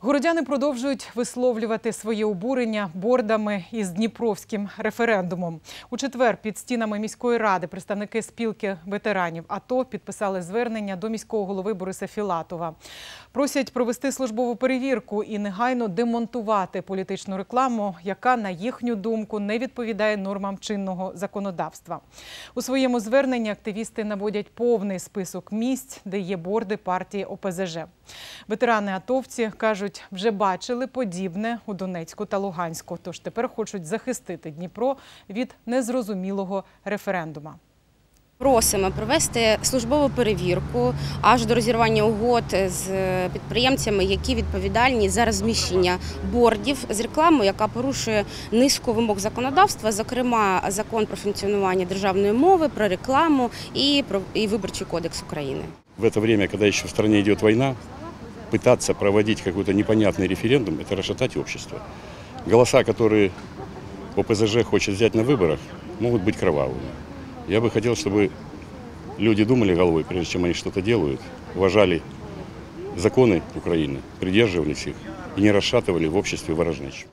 Городяни продовжують висловлювати своє обурення бордами із дніпровським референдумом. У четвер під стінами міської ради представники спілки ветеранів АТО підписали звернення до міського голови Бориса Філатова. Просять провести службову перевірку і негайно демонтувати політичну рекламу, яка, на їхню думку, не відповідає нормам чинного законодавства. У своєму зверненні активісти наводять повний список місць, де є борди партії ОПЗЖ. Ветерани-атовці кажуть, вже бачили подібне у Донецьку та Луганську, тож тепер хочуть захистити Дніпро від незрозумілого референдума. Просимо провести службову перевірку аж до розірвання угод з підприємцями, які відповідальні за розміщення бордів з рекламою, яка порушує низку вимог законодавства, зокрема закон про функціонування державної мови, про рекламу і Виборчий кодекс України. В це час, коли ще в країні йде війна, пытаться проводить какой-то непонятный референдум – это расшатать общество. Голоса, которые ОПЗЖ хочет взять на выборах, могут быть кровавыми. Я бы хотел, чтобы люди думали головой, прежде чем они что-то делают, уважали законы Украины, придерживались их и не расшатывали в обществе ворожнечу.